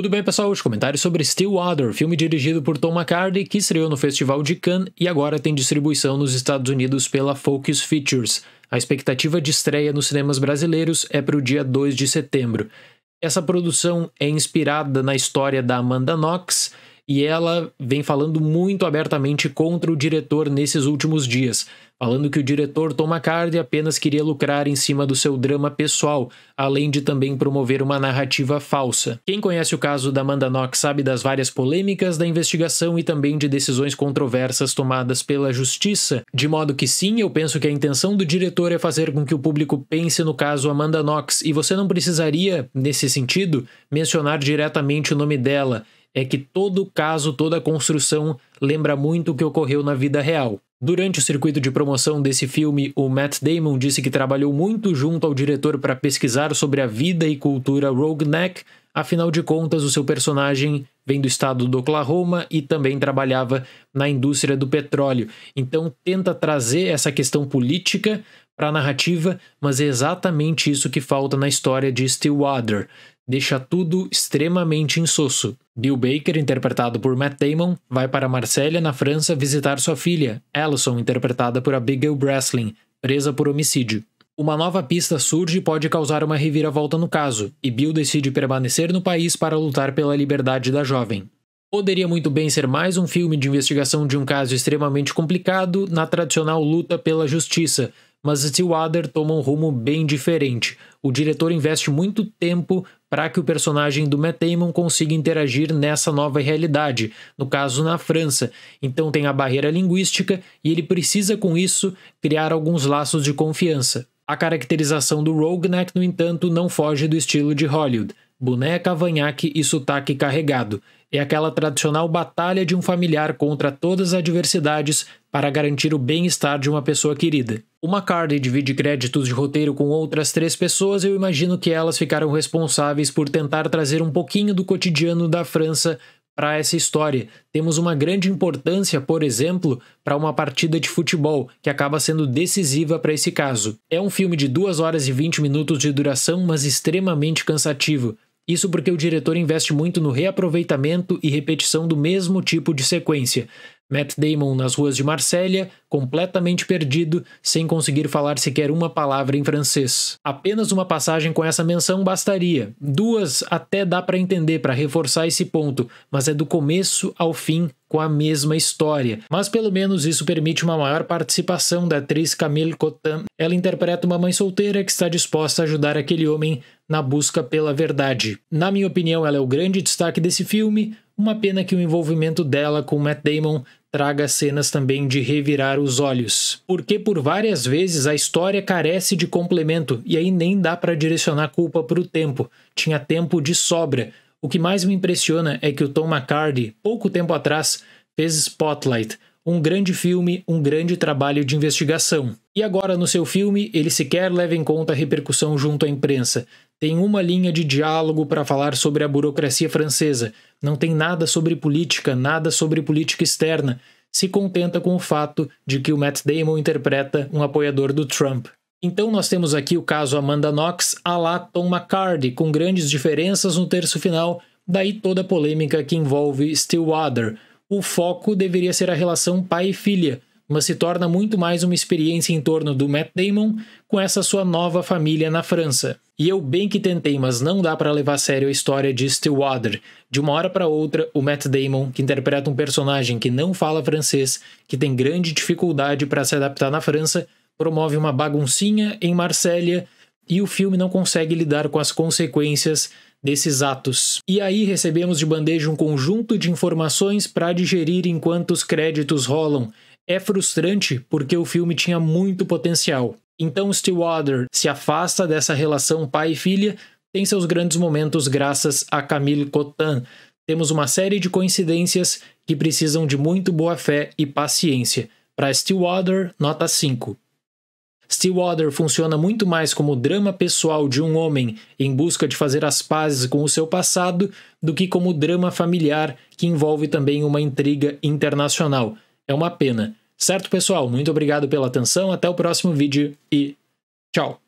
Tudo bem, pessoal? Os comentários sobre Stillwater, filme dirigido por Tom McCarthy, que estreou no Festival de Cannes e agora tem distribuição nos Estados Unidos pela Focus Features. A expectativa de estreia nos cinemas brasileiros é para o dia 2 de setembro. Essa produção é inspirada na história da Amanda Knox e ela vem falando muito abertamente contra o diretor nesses últimos dias, falando que o diretor Tom McCarthy apenas queria lucrar em cima do seu drama pessoal, além de também promover uma narrativa falsa. Quem conhece o caso da Amanda Knox sabe das várias polêmicas da investigação e também de decisões controversas tomadas pela justiça, de modo que sim, eu penso que a intenção do diretor é fazer com que o público pense no caso Amanda Knox, e você não precisaria, nesse sentido, mencionar diretamente o nome dela. É que todo caso, toda construção lembra muito o que ocorreu na vida real. Durante o circuito de promoção desse filme, o Matt Damon disse que trabalhou muito junto ao diretor para pesquisar sobre a vida e cultura Roughneck, afinal de contas o seu personagem vem do estado do Oklahoma e também trabalhava na indústria do petróleo. Então tenta trazer essa questão política para a narrativa, mas é exatamente isso que falta na história de Stillwater. Deixa tudo extremamente insosso. Bill Baker, interpretado por Matt Damon, vai para Marselha, na França, visitar sua filha, Alison, interpretada por Abigail Breslin, presa por homicídio. Uma nova pista surge e pode causar uma reviravolta no caso, e Bill decide permanecer no país para lutar pela liberdade da jovem. Poderia muito bem ser mais um filme de investigação de um caso extremamente complicado na tradicional luta pela justiça, mas Stillwater toma um rumo bem diferente. O diretor investe muito tempo para que o personagem do Matt Damon consiga interagir nessa nova realidade, no caso na França. Então tem a barreira linguística e ele precisa com isso criar alguns laços de confiança. A caracterização do Roughneck, no entanto, não foge do estilo de Hollywood. Boneca, cavanhaque e sotaque carregado. É aquela tradicional batalha de um familiar contra todas as adversidades para garantir o bem-estar de uma pessoa querida. O McCarthy divide créditos de roteiro com outras 3 pessoas e eu imagino que elas ficaram responsáveis por tentar trazer um pouquinho do cotidiano da França para essa história. Temos uma grande importância, por exemplo, para uma partida de futebol, que acaba sendo decisiva para esse caso. É um filme de 2 horas e 20 minutos de duração, mas extremamente cansativo. Isso porque o diretor investe muito no reaproveitamento e repetição do mesmo tipo de sequência. Matt Damon nas ruas de Marselha, completamente perdido, sem conseguir falar sequer uma palavra em francês. Apenas uma passagem com essa menção bastaria. 2 até dá para entender, para reforçar esse ponto, mas é do começo ao fim com a mesma história. Mas pelo menos isso permite uma maior participação da atriz Camille Cottin. Ela interpreta uma mãe solteira que está disposta a ajudar aquele homem na busca pela verdade. Na minha opinião, ela é o grande destaque desse filme. Uma pena que o envolvimento dela com Matt Damon traga cenas também de revirar os olhos. Porque por várias vezes a história carece de complemento e aí nem dá para direcionar a culpa para o tempo. Tinha tempo de sobra. O que mais me impressiona é que o Tom McCarthy, pouco tempo atrás, fez Spotlight. Um grande filme, um grande trabalho de investigação. E agora, no seu filme, ele sequer leva em conta a repercussão junto à imprensa. Tem uma linha de diálogo para falar sobre a burocracia francesa. Não tem nada sobre política externa. Se contenta com o fato de que o Matt Damon interpreta um apoiador do Trump. Então nós temos aqui o caso Amanda Knox à la Tom McCarthy, com grandes diferenças no terço final, daí toda a polêmica que envolve Stillwater. O foco deveria ser a relação pai e filha, mas se torna muito mais uma experiência em torno do Matt Damon com essa sua nova família na França. E eu bem que tentei, mas não dá para levar a sério a história de Stillwater. De uma hora para outra, o Matt Damon, que interpreta um personagem que não fala francês, que tem grande dificuldade para se adaptar na França, promove uma baguncinha em Marselha e o filme não consegue lidar com as consequências desses atos. E aí recebemos de bandeja um conjunto de informações para digerir enquanto os créditos rolam. É frustrante porque o filme tinha muito potencial. Então Stillwater se afasta dessa relação pai e filha, tem seus grandes momentos graças a Camille Cottin. Temos uma série de coincidências que precisam de muito boa fé e paciência. Para Stillwater, nota 5. Stillwater funciona muito mais como o drama pessoal de um homem em busca de fazer as pazes com o seu passado do que como drama familiar que envolve também uma intriga internacional. É uma pena. Certo, pessoal? Muito obrigado pela atenção, até o próximo vídeo e tchau!